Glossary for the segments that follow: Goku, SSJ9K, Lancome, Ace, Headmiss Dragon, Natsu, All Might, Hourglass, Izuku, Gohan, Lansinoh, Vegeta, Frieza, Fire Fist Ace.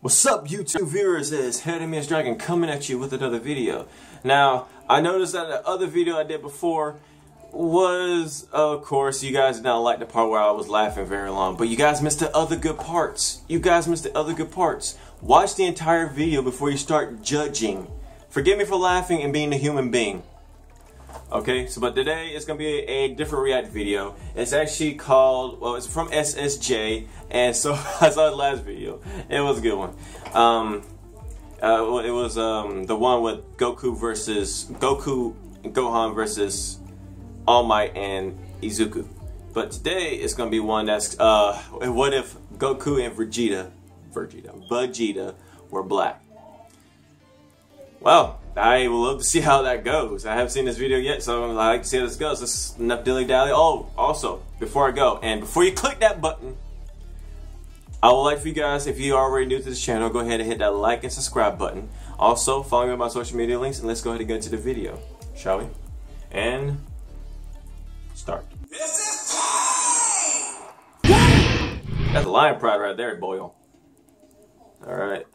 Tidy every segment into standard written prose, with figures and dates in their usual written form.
What's up, YouTube viewers? It's Headmiss Dragon coming at you with another video. Now, I noticed that the other video I did before was, of course, you guys did not like the part where I was laughing very long, but you guys missed the other good parts. Watch the entire video before you start judging. Forgive me for laughing and being a human being. Okay, so but today it's gonna be a different react video. It's actually called, well, it's from SSJ, and so I saw the last video. It was a good one. It was the one with Gohan versus All Might and Izuku. But today it's gonna be one that's what if Goku and Vegeta were black? Well, I would love to see how that goes. I haven't seen this video yet, so I'd like to see how this goes. This is enough dilly-dally. Oh, also, before I go, and before you click that button, I would like for you guys, if you are already new to this channel, go ahead and hit that like and subscribe button. Also, follow me on my social media links, and let's go ahead and get into the video, shall we? And start. That's a lion pride right there, boyo. Alright.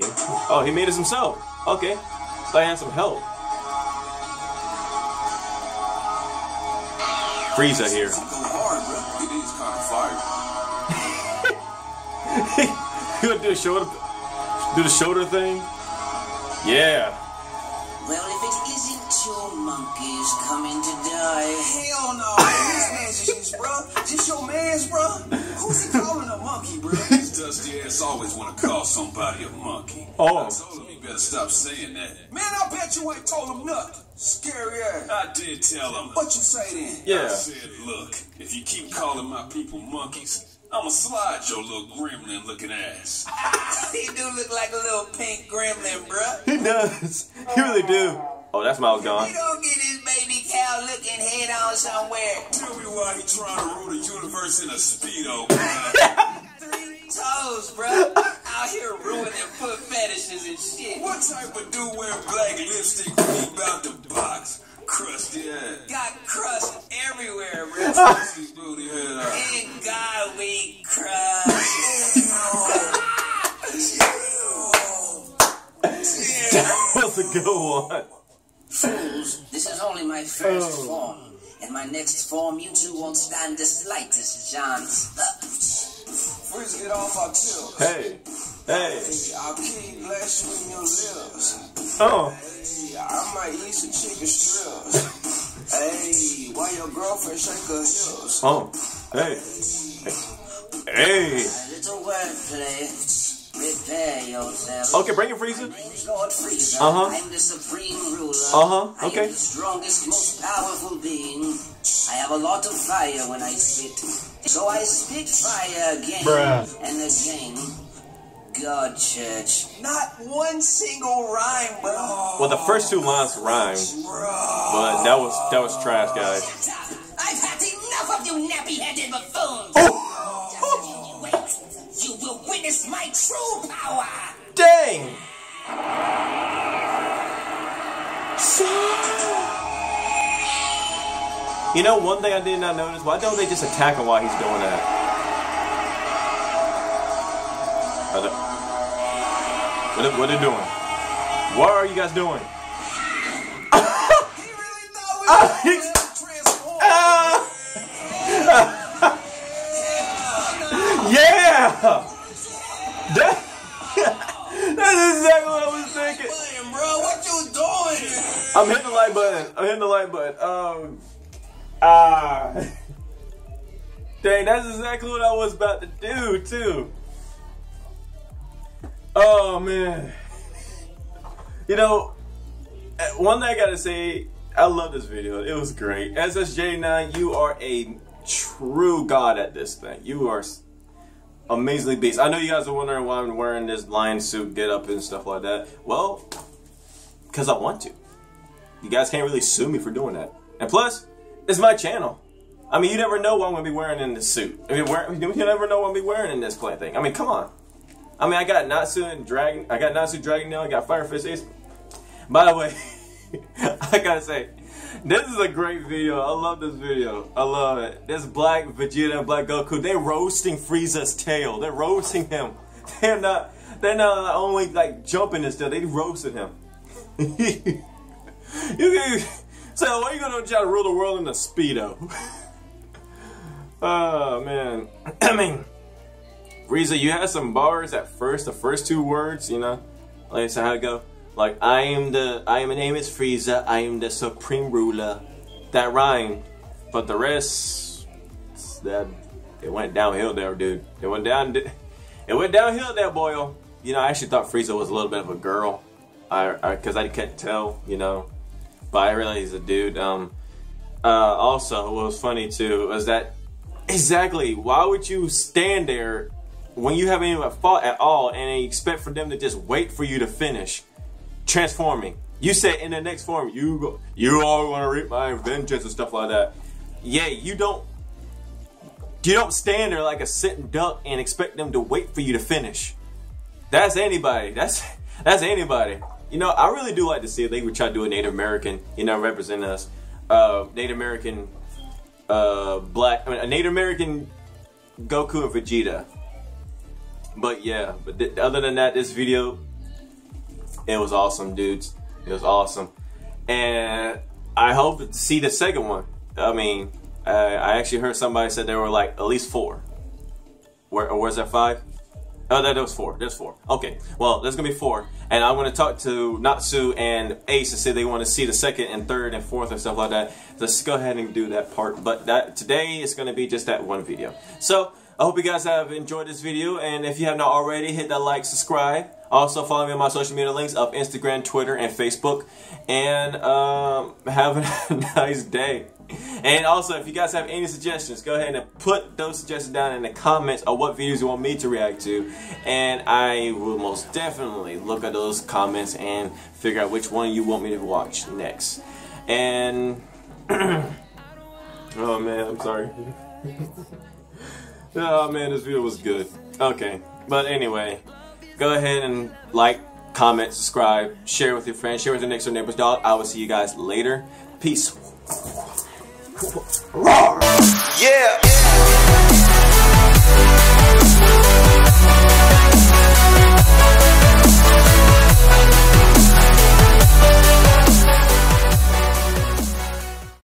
Okay. Oh, he made it himself. Okay. So I had some help. Frieza here. You gonna do a shoulder thing? Yeah. Well, if it isn't your monkeys coming to die. Hell no. This man's just, bro. This your man's, bro. Who's he calling a monkey, bro? Dusty ass always want to call somebody a monkey. Oh. I told him he better stop saying that. Man, I bet you ain't told him nothing. Scary ass. I did tell him. What you say then? Yeah. I said, look, if you keep calling my people monkeys, I'ma slide your little gremlin looking ass. He do look like a little pink gremlin, bruh. He does. He really do. Oh, that's Miles gone. He don't get his baby cow looking head on somewhere. Tell me why he trying to rule the universe in a Speedo, bruh. Toes, bro. Out here ruining foot fetishes and shit. What type of dude wearing black lipstick deep out the box? Crusty ass. Got crust everywhere, bro. Thank God we crust. That was a good one. Fools, this is only my first form. In my next form, you two won't stand the slightest chance. Frieza, get off our tails. Hey, hey. I'll keep lashing in your lips. Oh. Hey, I might eat some chicken strips. Hey, why your girlfriend shake her heels? Oh. Hey. Hey. A little wordplay. Prepare yourself. Okay, bring it, Frieza. Lord Frieza. Uh-huh. I'm the supreme ruler. Uh-huh. Okay. I am the strongest, most powerful being. I have a lot of fire when I spit. So I spit fire again. Bruh. And again. God, church. Not one single rhyme, bro. Well, the first two lines rhymed. Bruh. But that was trash, guys. I've had enough of you nappy-headed buffoons. Oh. Wait. You will witness my true power! Dang! You know, one thing I did not notice, why don't they just attack him while he's doing that? What are they doing? What are you guys doing? He really thought we were going to transform. Yeah! That's exactly what I was thinking. What you doing? I'm hitting the like button. Dang, that's exactly what I was about to do, too. Oh, man. You know, one thing I gotta say, I love this video. It was great. SSJ9, you are a true god at this thing. You are... amazingly beast. I know you guys are wondering why I'm wearing this lion suit get up and stuff like that. Well, because I want to. You guys can't really sue me for doing that. And plus, it's my channel. I mean, you never know what I'm going to be wearing in this suit. I mean, you never know what I'm going to be wearing in this play thing. I mean, come on. I mean, I got Natsu Dragon now. I got Fire Fist Ace. By the way, I gotta say, this is a great video. I love this video. I love it. This Black Vegeta and Black Goku, they're roasting Frieza's tail. They're roasting him. They're not only like jumping his tail, they roasted him. So what are you gonna do, try to rule the world in a Speedo? Oh man. I mean, Frieza, you had some bars at first, the first two words, you know. Like I said, how to go. Like, my name is Frieza, I am the supreme ruler. That rhymed. But the rest, it went downhill there, dude. It went downhill there, boy. You know, I actually thought Frieza was a little bit of a girl. Because I couldn't tell, you know. But I realized he's a dude. Also, what was funny, too, was that, exactly, why would you stand there when you haven't even fought at all and expect for them to just wait for you to finish transforming? You said in the next form, you all want to reap my vengeance and stuff like that. Yeah, you don't stand there like a sitting duck and expect them to wait for you to finish. That's anybody. That's anybody. You know, I really do like to see if they would try to do a Native American, you know, represent us. Native American a Native American Goku and Vegeta. But yeah, but other than that, this video, it was awesome, dudes. It was awesome. And I hope to see the second one. I mean, I actually heard somebody said there were like at least 4. Where's that 5? Oh, there was 4. There's 4. Okay, well, there's gonna be 4. And I'm gonna talk to Natsu and Ace and say they want to see the 2nd and 3rd and 4th and stuff like that. Let's go ahead and do that part. But today is gonna be just that one video. So I hope you guys have enjoyed this video, and if you have not already, hit that like, subscribe. Also, follow me on my social media links of Instagram, Twitter, and Facebook. And have a nice day. And also, if you guys have any suggestions, go ahead and put those suggestions down in the comments of what videos you want me to react to. And I will most definitely look at those comments and figure out which one you want me to watch next. And oh man, I'm sorry. Oh man, this video was good. Okay, but anyway, go ahead and like, comment, subscribe, share with your friends, share with your next door neighbor's dog. I will see you guys later. Peace. Yeah.